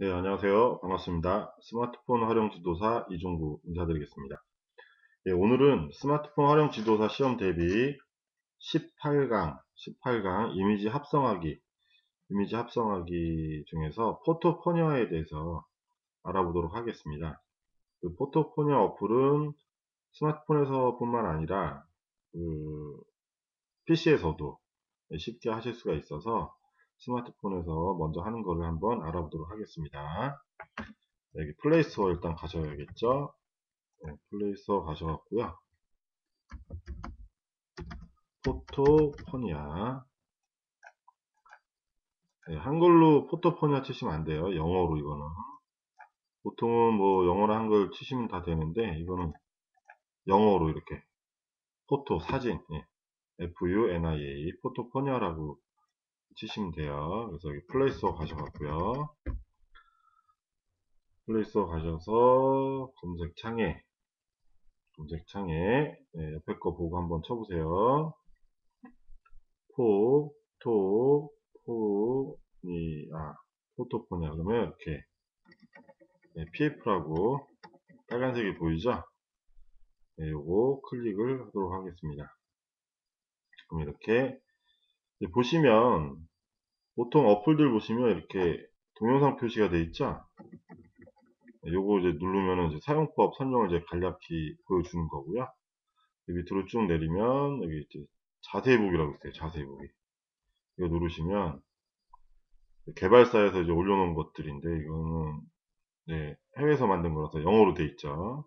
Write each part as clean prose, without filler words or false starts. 네, 안녕하세요. 반갑습니다. 스마트폰 활용 지도사 이종구 인사드리겠습니다. 예, 오늘은 스마트폰 활용 지도사 시험 대비 18강 이미지 합성하기 중에서 포토퍼니아에 대해서 알아보도록 하겠습니다. 그 포토퍼니아 어플은 스마트폰에서 뿐만 아니라 PC에서도 쉽게 하실 수가 있어서 스마트폰에서 먼저 하는 거를 한번 알아보도록 하겠습니다. 여기 플레이스워 일단 가셔야겠죠. 네, 플레이스워 가셔갖고요, 포토퍼니아, 네, 한글로 포토퍼니아 치시면 안 돼요. 영어로. 이거는 보통은 뭐 영어로 한글 치시면 다 되는데, 이거는 영어로 이렇게 포토 사진, 예, F-U-N-I-A 포토퍼니아라고 치시면 돼요. 그래서 여기 플레이스워 가셔갖고요, 플레이스워 가셔서 검색창에 네, 옆에 거 보고 한번 쳐보세요. 포토퍼니아 그러면 이렇게 네, PF라고 빨간색이 보이죠? 네, 요거 클릭을 하도록 하겠습니다. 그럼 이렇게 보시면, 보통 어플들 보시면 이렇게 동영상 표시가 되어 있죠? 요거 이제 누르면은 이제 사용법 설명을 이제 간략히 보여주는 거고요. 밑으로 쭉 내리면 여기 이제 자세히 보기라고 있어요. 자세히 보기. 이거 누르시면 개발사에서 이제 올려놓은 것들인데, 이거는 네, 해외에서 만든 거라서 영어로 되어 있죠.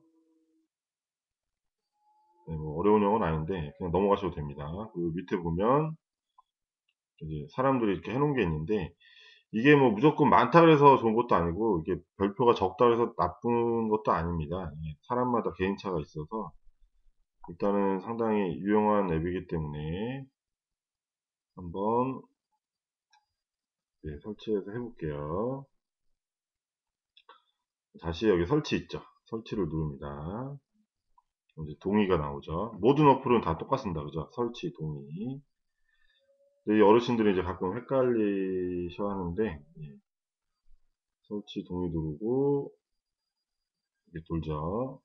네, 뭐 어려운 영어는 아닌데 그냥 넘어가셔도 됩니다. 그리고 밑에 보면 이제 사람들이 이렇게 해놓은 게 있는데, 이게 뭐 무조건 많다 그래서 좋은 것도 아니고, 이게 별표가 적다 그래서 나쁜 것도 아닙니다. 사람마다 개인차가 있어서 일단은 상당히 유용한 앱이기 때문에 한번 네, 설치해서 해볼게요. 다시 여기 설치 있죠. 설치를 누릅니다. 이제 동의가 나오죠. 모든 어플은 다 똑같습니다. 그죠? 설치, 동의. 이 어르신들이 이제 가끔 헷갈리셔 하는데, 예. 설치 동의 누르고 이렇게 돌죠.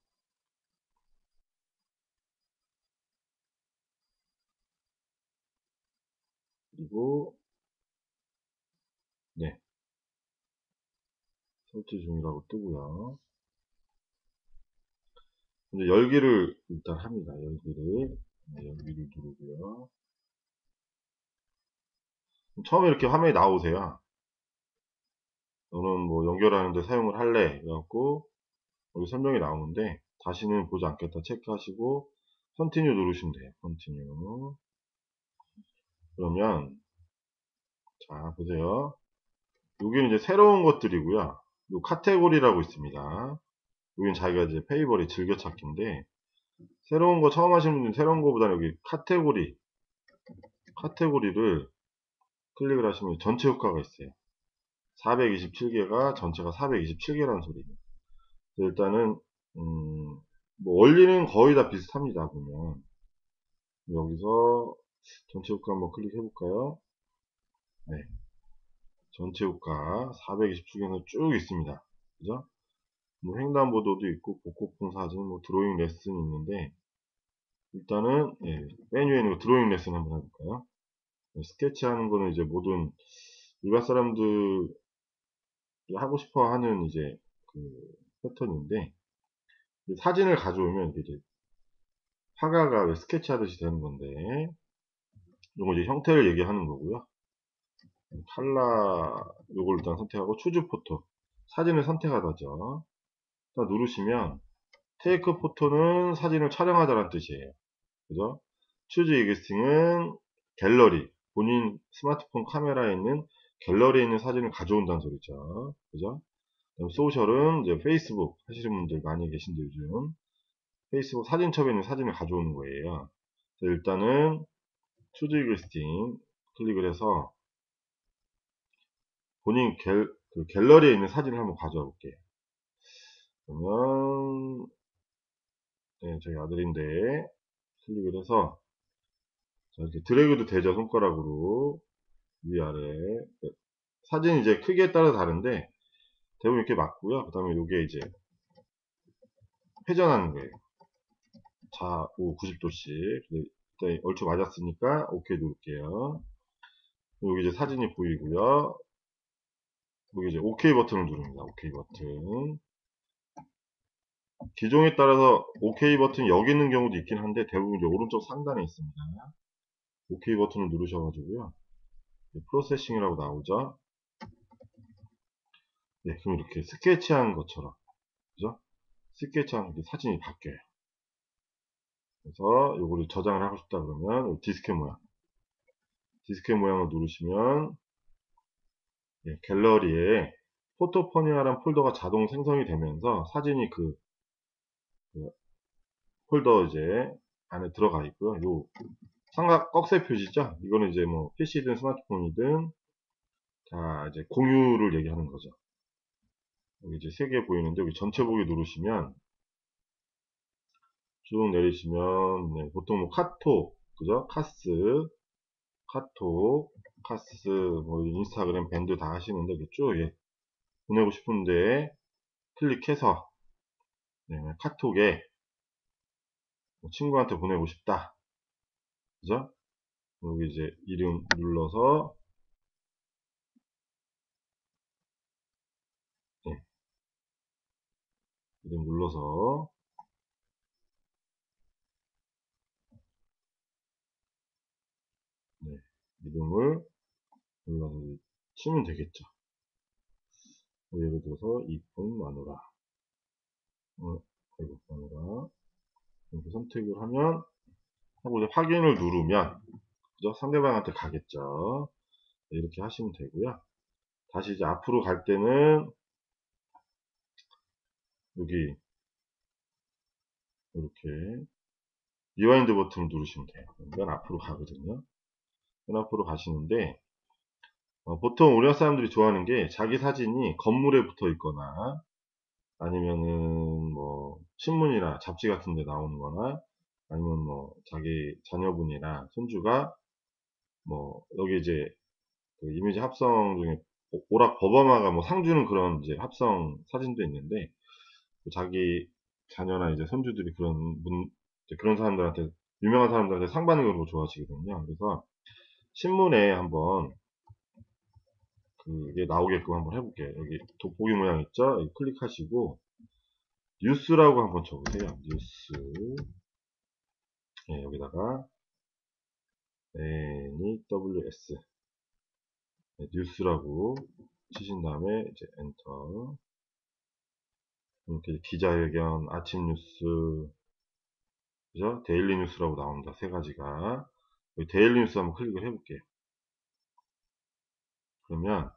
그리고 네, 설치 중이라고 뜨고요. 이제 열기를 일단 합니다. 열기를 누르고요. 처음에 이렇게 화면이 나오세요. 너는 뭐 연결하는데 사용을 할래? 그래갖고 여기 설명이 나오는데, 다시는 보지 않겠다 체크하시고 컨티뉴 누르시면 돼요. 컨티뉴. 그러면 자 보세요. 여기는 이제 새로운 것들이고요. 요 카테고리라고 있습니다. 여기는 자기가 이제 페이버리 즐겨찾기인데, 새로운 거 처음 하시는 분들은 새로운 거보다는 여기 카테고리를 클릭을 하시면 전체 효과가 있어요. 427개가 전체가 427개라는 소리예요. 일단은 뭐 원리는 거의 다 비슷합니다. 보면 여기서 전체 효과 한번 클릭해 볼까요? 네, 전체 효과 427개는 쭉 있습니다. 그죠? 뭐 횡단보도도 있고, 복고풍 사진, 뭐 드로잉 레슨 있는데, 일단은 네, 메뉴에 있는 거 드로잉 레슨 한번 해볼까요? 스케치 하는 거는 이제 모든 일반 사람들이 하고 싶어 하는 이제 그 패턴인데, 사진을 가져오면 이제 화가가 왜 스케치 하듯이 되는 건데, 요거 이제 형태를 얘기하는 거고요. 칼라, 요걸 일단 선택하고 추즈 포토, 사진을 선택하다죠. 일단 누르시면 테이크 포토는 사진을 촬영하다라는 뜻이에요. 그죠? 추즈 이그스팅은 갤러리, 본인 스마트폰 카메라에 있는 갤러리에 있는 사진을 가져온다는 소리죠. 그죠? 소셜은 이제 페이스북 하시는 분들 많이 계신데, 요즘 페이스북 사진첩에 있는 사진을 가져오는 거예요. 일단은 추즈 이글스팅 클릭을 해서 본인 갤러리에 있는 사진을 한번 가져와 볼게요. 그러면 네, 저희 아들인데 클릭을 해서, 자, 이렇게 드래그도 되죠. 손가락으로 위아래. 사진 이제 크기에 따라 다른데, 대부분 이렇게 맞고요. 그 다음에 요게 이제 회전하는 거예요. 좌우 90도씩. 일단 얼추 맞았으니까 오케이 누를게요. 여기 이제 사진이 보이고요. 여기 이제 오케이 버튼을 누릅니다. 오케이 버튼. 기종에 따라서 오케이 버튼 여기 있는 경우도 있긴 한데 대부분 이제 오른쪽 상단에 있습니다. 오케이 버튼을 누르셔가지고요. 프로세싱이라고 나오죠. 네, 그럼 이렇게 스케치한 것처럼, 그죠? 스케치한 사진이 바뀌어요. 그래서 요거를 저장을 하고 싶다 그러면 디스켓 모양, 디스켓 모양을 누르시면 예, 갤러리에 포토퍼니아라는 폴더가 자동 생성이 되면서 사진이 그 폴더 이제 안에 들어가 있고요. 요 삼각 꺽쇠 표시죠. 이거는 이제 뭐 PC든 스마트폰이든 다 이제 공유를 얘기하는 거죠. 여기 이제 3개 보이는데 여기 전체 보기 누르시면 쭉 내리시면 네, 보통 뭐 카톡, 그죠? 카스, 뭐 인스타그램, 밴드 다 하시는데 쭉 예, 보내고 싶은데 클릭해서 네, 카톡에 뭐 친구한테 보내고 싶다, 그죠? 여기 이제 이름 눌러서 네, 이름 눌러서 네, 이름을 눌러서 치면 되겠죠. 예를 들어서 이쁜 마누라, 아이고 마누라 이렇게 선택을 하면 하고 이제 확인을 누르면 그죠? 상대방한테 가겠죠. 네, 이렇게 하시면 되고요. 다시 이제 앞으로 갈 때는 여기 이렇게 리와인드 버튼을 누르시면 돼요. 그러면 앞으로 가거든요. 앞으로 가시는데 보통 우리나라 사람들이 좋아하는 게 자기 사진이 건물에 붙어 있거나 아니면은 뭐 신문이나 잡지 같은 데 나오는 거나 아니면 뭐 자기 자녀분이나 손주가 뭐 여기 이제 그 이미지 합성 중에 오락 버버마가 뭐 상주는 그런 이제 합성 사진도 있는데 자기 자녀나 이제 손주들이 그런 사람들한테 유명한 사람들한테 상 받는 걸 좋아하시거든요. 그래서 신문에 한번 그게 나오게끔 한번 해볼게요. 여기 돋보기 모양 있죠? 여기 클릭하시고 뉴스라고 한번 적으세요. 뉴스. 네, 여기다가 NEWS 네, 뉴스라고 치신 다음에 이제 엔터. 이렇게 기자회견, 아침 뉴스, 그죠? 데일리 뉴스라고 나옵니다. 세 가지가. 데일리 뉴스 한번 클릭을 해볼게요. 그러면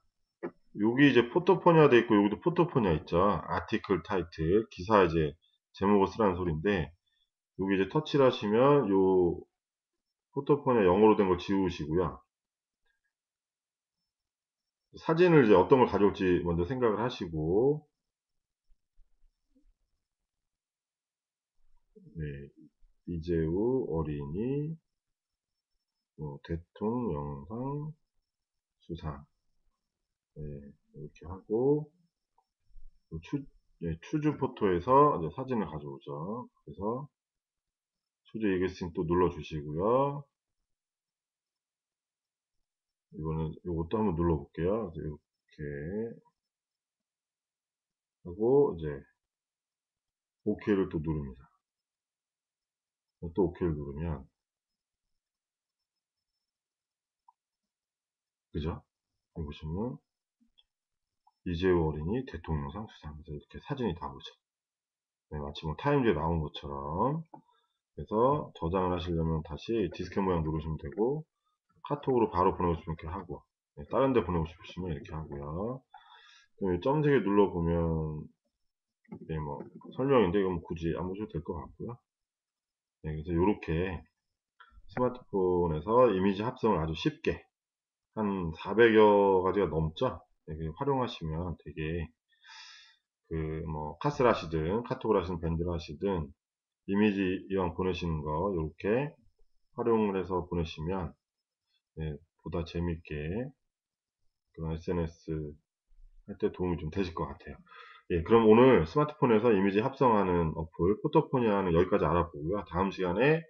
여기 이제 포토퍼니아 돼 있고 여기도 포토퍼니아 있죠. 아티클 타이틀 기사 이제 제목을 쓰라는 소리인데 여기 이제 터치를 하시면 요 포토퍼니아 영어로 된 걸 지우시고요. 사진을 이제 어떤 걸 가져올지 먼저 생각을 하시고 네, 이재우 어린이 뭐 대통령상 수상 네, 이렇게 하고 네, 추주 포토에서 이제 사진을 가져오죠. 그래서 추주 이글싱 또 눌러주시고요. 이번엔 이것도 한번 눌러볼게요. 이렇게 하고 이제 OK를 또 누릅니다. 또 OK를 누르면 그죠? 여기 보시면 이재우 어린이 대통령상 수상해서 이렇게 사진이 다 오죠. 네, 마치 뭐 타임즈에 나온 것처럼. 그래서 저장을 하시려면 다시 디스켓 모양 누르시면 되고 카톡으로 바로 보내고 싶으면 이렇게 하고 네, 다른 데 보내고 싶으시면 이렇게 하고요. 점 3개 눌러보면 네, 뭐 설명인데 이건 굳이 안 보셔도 될 것 같고요. 네, 그래서 이렇게 스마트폰에서 이미지 합성을 아주 쉽게 한 400여 가지가 넘죠? 네, 활용하시면 되게, 뭐, 카스를 하시든, 카톡을 하시든, 밴드를 하시든, 이미지 이왕 보내시는 거, 이렇게 활용을 해서 보내시면, 네, 보다 재밌게, 그런 SNS 할 때 도움이 좀 되실 것 같아요. 예, 그럼 오늘 스마트폰에서 이미지 합성하는 어플 포토퍼니아는 여기까지 알아보고요. 다음 시간에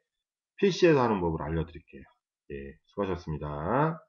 PC에서 하는 법을 알려드릴게요. 예, 수고하셨습니다.